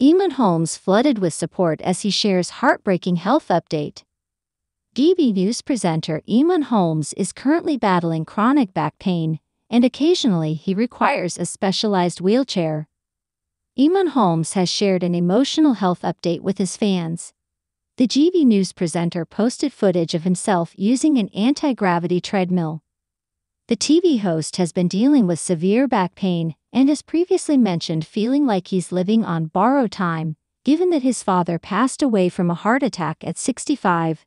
Eamonn Holmes flooded with support as he shares heartbreaking health update. GB News presenter Eamonn Holmes is currently battling chronic back pain, and occasionally he requires a specialized wheelchair. Eamonn Holmes has shared an emotional health update with his fans. The GB News presenter posted footage of himself using an anti-gravity treadmill. The TV host has been dealing with severe back pain and has previously mentioned feeling like he's living on borrowed time, given that his father passed away from a heart attack at 65.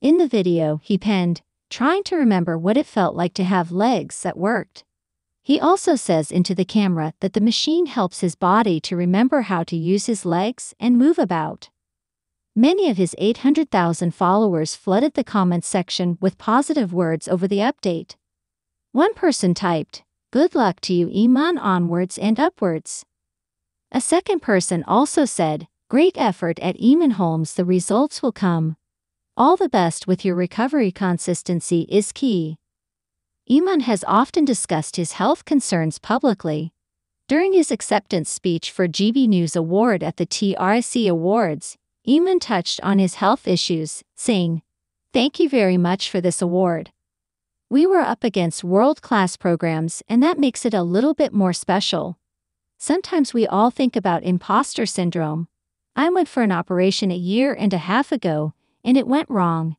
In the video, he penned, "Trying to remember what it felt like to have legs that worked." He also says into the camera that the machine helps his body to remember how to use his legs and move about. Many of his 800,000 followers flooded the comments section with positive words over the update. One person typed, "Good luck to you, Eamonn, onwards and upwards." A second person also said, "Great effort at Eamonn Holmes, the results will come. All the best with your recovery, consistency is key." Eamonn has often discussed his health concerns publicly. During his acceptance speech for GB News Award at the TRIC Awards, Eamonn touched on his health issues, saying, "Thank you very much for this award. We were up against world-class programs, and that makes it a little bit more special. Sometimes we all think about imposter syndrome. I went for an operation a year and a half ago, and it went wrong.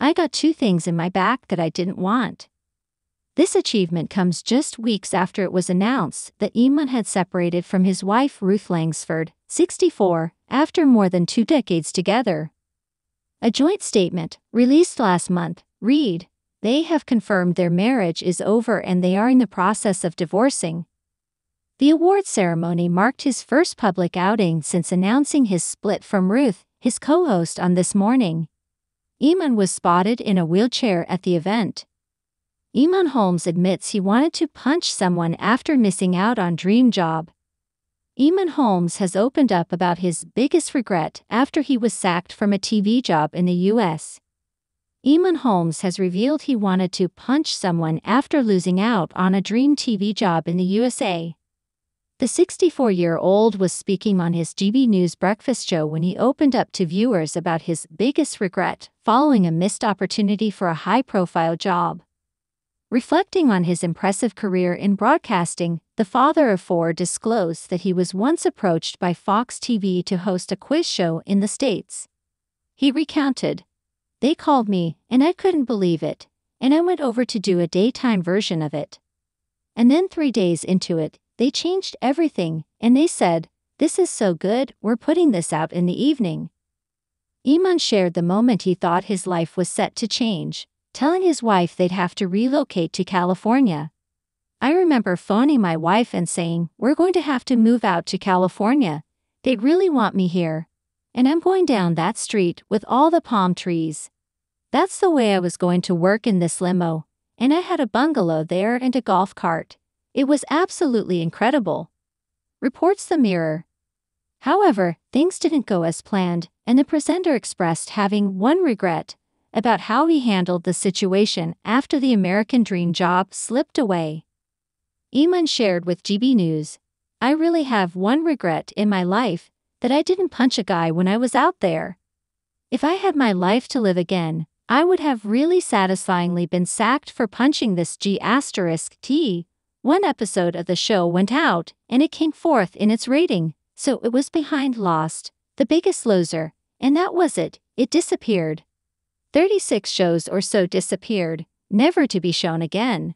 I got two things in my back that I didn't want." This achievement comes just weeks after it was announced that Eamonn had separated from his wife Ruth Langsford, 64, after more than 2 decades together. A joint statement, released last month, read, "They have confirmed their marriage is over and they are in the process of divorcing." The award ceremony marked his first public outing since announcing his split from Ruth, his co-host on This Morning. Eamonn was spotted in a wheelchair at the event. Eamonn Holmes admits he wanted to punch someone after missing out on dream job. Eamonn Holmes has opened up about his biggest regret after he was sacked from a TV job in the U.S. Eamonn Holmes has revealed he wanted to punch someone after losing out on a dream TV job in the USA. The 64-year-old was speaking on his GB News breakfast show when he opened up to viewers about his biggest regret following a missed opportunity for a high-profile job. Reflecting on his impressive career in broadcasting, the father of 4 disclosed that he was once approached by Fox TV to host a quiz show in the States. He recounted, "They called me, and I couldn't believe it, and I went over to do a daytime version of it. And then 3 days into it, they changed everything, and they said, 'This is so good, we're putting this out in the evening.'" Eamonn shared the moment he thought his life was set to change, telling his wife they'd have to relocate to California. "I remember phoning my wife and saying, 'We're going to have to move out to California. They really want me here. And I'm going down that street with all the palm trees. That's the way I was going to work, in this limo. And I had a bungalow there and a golf cart. It was absolutely incredible," reports The Mirror. However, things didn't go as planned, and the presenter expressed having one regret about how he handled the situation after the American dream job slipped away. Eamonn shared with GB News, "I really have one regret in my life, that I didn't punch a guy when I was out there. If I had my life to live again, I would have really satisfyingly been sacked for punching this G*T. One episode of the show went out, and it came fourth in its rating, so it was behind Lost, The Biggest Loser, and that was it, it disappeared. 36 shows or so disappeared, never to be shown again."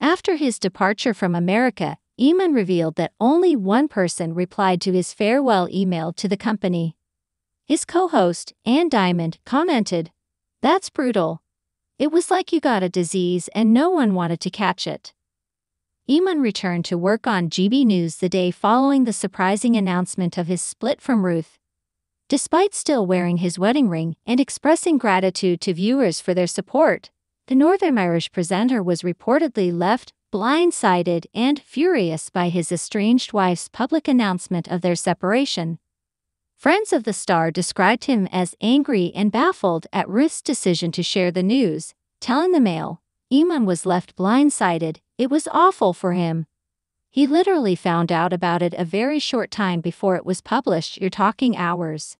After his departure from America, Eamonn revealed that only one person replied to his farewell email to the company. His co-host, Ann Diamond, commented, "That's brutal. It was like you got a disease and no one wanted to catch it." Eamonn returned to work on GB News the day following the surprising announcement of his split from Ruth. Despite still wearing his wedding ring and expressing gratitude to viewers for their support, the Northern Irish presenter was reportedly left blindsided and furious by his estranged wife's public announcement of their separation. Friends of the star described him as angry and baffled at Ruth's decision to share the news, telling the Mail, "Eamonn was left blindsided. It was awful for him. He literally found out about it a very short time before it was published. You're talking hours.